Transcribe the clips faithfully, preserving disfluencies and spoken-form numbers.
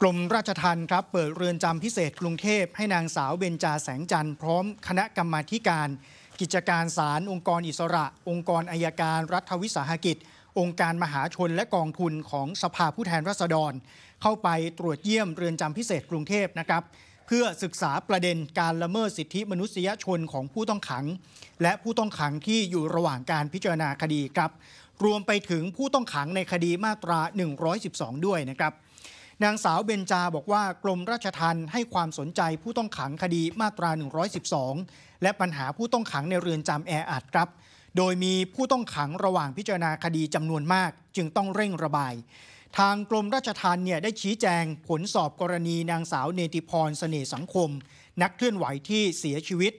กรมราชทัณฑ์ครับเปิดเรือนจำพิเศษกรุงเทพให้นางสาวเบญจาแสงจันทร์พร้อมคณะกรรมาธิการกิจการศาลองค์กรอิสระองค์กรอัยการรัฐวิสาหกิจองค์การมหาชนและกองทุนของสภาผู้แทนราษฎรเข้าไปตรวจเยี่ยมเรือนจำพิเศษกรุงเทพนะครับเพื่อศึกษาประเด็นการละเมิดสิทธิมนุษยชนของผู้ต้องขังและผู้ต้องขังที่อยู่ระหว่างการพิจารณาคดีครับรวมไปถึงผู้ต้องขังในคดีมาตราหนึ่งร้อยสิบสองด้วยนะครับนางสาวเบญจาบอกว่ากรมราชทัณฑ์ให้ความสนใจผู้ต้องขังคดีมาตราหนึ่งร้อยสิบสองและปัญหาผู้ต้องขังในเรือนจำแออัดครับโดยมีผู้ต้องขังระหว่างพิจารณาคดีจำนวนมากจึงต้องเร่งระบายทางกรมราชทัณฑ์เนี่ยได้ชี้แจงผลสอบกรณีนางสาวเนติพรเสน่ห์สังคมนักเคลื่อนไหวที่เสียชีวิต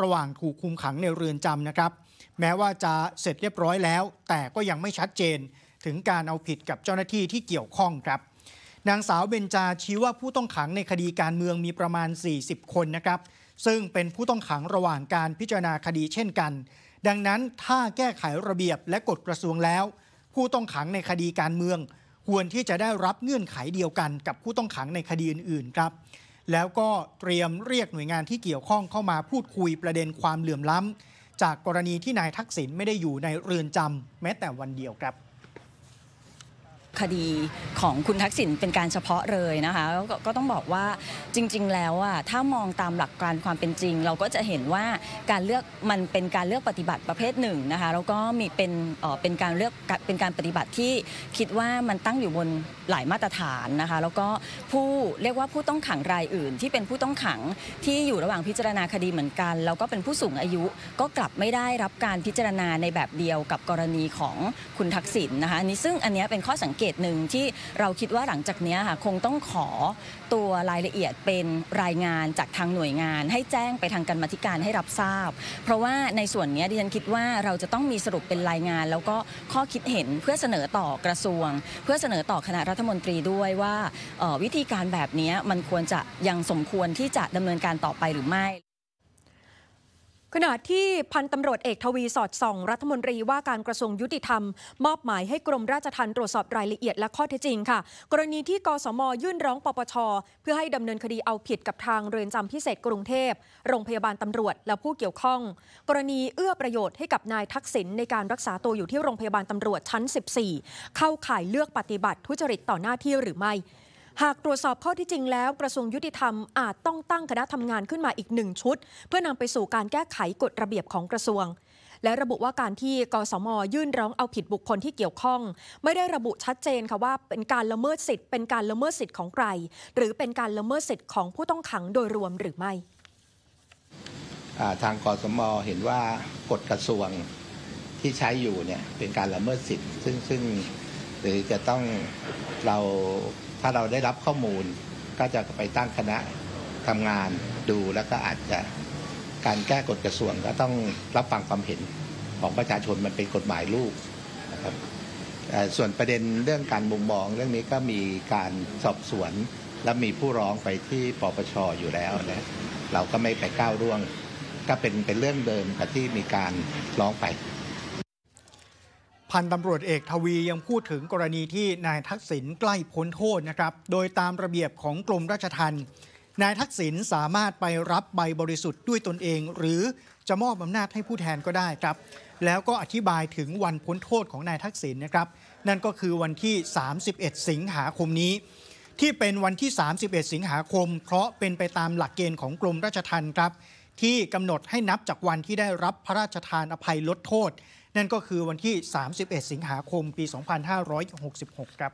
ระหว่างถูกคุมขังในเรือนจำนะครับแม้ว่าจะเสร็จเรียบร้อยแล้วแต่ก็ยังไม่ชัดเจนถึงการเอาผิดกับเจ้าหน้าที่ที่เกี่ยวข้องครับนางสาวเบญจาชี้ว่าผู้ต้องขังในคดีการเมืองมีประมาณสี่สิบคนนะครับซึ่งเป็นผู้ต้องขังระหว่างการพิจารณาคดีเช่นกันดังนั้นถ้าแก้ไขระเบียบและกฎกระทรวงแล้วผู้ต้องขังในคดีการเมืองควรที่จะได้รับเงื่อนไขเดียวกันกับผู้ต้องขังในคดีอื่นๆครับแล้วก็เตรียมเรียกหน่วยงานที่เกี่ยวข้องเข้ามาพูดคุยประเด็นความเหลื่อมล้ำจากกรณีที่นายทักษิณไม่ได้อยู่ในเรือนจำแม้แต่วันเดียวครับคดีของคุณทักษิณเป็นการเฉพาะเลยนะคะก็ต้องบอกว่าจริงๆแล้วอ่ะถ้ามองตามหลักการความเป็นจริงเราก็จะเห็นว่าการเลือกมันเป็นการเลือกปฏิบัติประเภทหนึ่งนะคะแล้วก็มีเป็นเอ่อเป็นการเลือกเป็นการปฏิบัติที่คิดว่ามันตั้งอยู่บนหลายมาตรฐานนะคะแล้วก็ผู้เรียกว่าผู้ต้องขังรายอื่นที่เป็นผู้ต้องขังที่อยู่ระหว่างพิจารณาคดีเหมือนกันแล้วก็เป็นผู้สูงอายุก็กลับไม่ได้รับการพิจารณาในแบบเดียวกับกรณีของคุณทักษิณนะคะนี่ซึ่งอันนี้เป็นข้อสังเกตหนึ่งที่เราคิดว่าหลังจากนี้ค่ะคงต้องขอตัวรายละเอียดเป็นรายงานจากทางหน่วยงานให้แจ้งไปทางกรรมาธิการให้รับทราบเพราะว่าในส่วนนี้ดิฉันคิดว่าเราจะต้องมีสรุปเป็นรายงานแล้วก็ข้อคิดเห็นเพื่อเสนอต่อกระทรวงเพื่อเสนอต่อคณะรัฐมนตรีด้วยว่าวิธีการแบบนี้มันควรจะยังสมควรที่จะดำเนินการต่อไปหรือไม่ขณะที่พันตำรวจเอกทวีสอดส่องรัฐมนตรีว่าการกระทรวงยุติธรรมมอบหมายให้กรมราชทัณฑ์ตรวจสอบรายละเอียดและข้อเท็จจริงค่ะกรณีที่กสม.ยื่นร้องปปช.เพื่อให้ดำเนินคดีเอาผิดกับทางเรือนจำพิเศษกรุงเทพโรงพยาบาลตำรวจและผู้เกี่ยวข้องกรณีเอื้อประโยชน์ให้กับนายทักษิณในการรักษาตัวอยู่ที่โรงพยาบาลตำรวจชั้นสิบสี่เข้าข่ายเลือกปฏิบัติทุจริตต่อหน้าที่หรือไม่หากตรวจสอบข้อที่จริงแล้วกระทรวงยุติธรรมอาจต้องตั้งคณะทำงานขึ้นมาอีกหนึ่งชุดเพื่อนำไปสู่การแก้ไขกฎระเบียบของกระทรวงและระบุว่าการที่กสม.ยื่นร้องเอาผิดบุคคลที่เกี่ยวข้องไม่ได้ระบุชัดเจนค่ะว่าเป็นการละเมิดสิทธิ์เป็นการละเมิดสิทธิ์ของใครหรือเป็นการละเมิดสิทธิ์ของผู้ต้องขังโดยรวมหรือไม่ทางกสม.เห็นว่ากฎกระทรวงที่ใช้อยู่เนี่ยเป็นการละเมิดสิทธิ์ซึ่งซึ่งหรือจะต้องเราถ้าเราได้รับข้อมูลก็จะไปตั้งคณะทำงานดูแล้วก็อาจจะการแก้กฎกระทรวงก็ต้องรับฟังความเห็นของประชาชนมันเป็นกฎหมายลูกนะครับส่วนประเด็นเรื่องการมุมมองเรื่องนี้ก็มีการสอบสวนและมีผู้ร้องไปที่ปปช.อยู่แล้วนะเราก็ไม่ไปก้าวล่วงก็เป็นเป็นเรื่องเดิมกับที่มีการร้องไปพันตำรวจเอกทวียังพูดถึงกรณีที่นายทักษิณใกล้พ้นโทษนะครับโดยตามระเบียบของกรมราชทัณฑ์นายทักษิณสามารถไปรับใบบริสุทธิ์ด้วยตนเองหรือจะมอบอำนาจให้ผู้แทนก็ได้ครับแล้วก็อธิบายถึงวันพ้นโทษของนายทักษิณนะครับนั่นก็คือวันที่สามสิบเอ็ดสิงหาคมนี้ที่เป็นวันที่สามสิบเอ็ดสิงหาคมเพราะเป็นไปตามหลักเกณฑ์ของกรมราชทัณฑ์ครับที่กำหนดให้นับจากวันที่ได้รับพระราชทานอภัยลดโทษนั่นก็คือวันที่สามสิบเอ็ดสิงหาคมปีสองพันห้าร้อยหกสิบหกครับ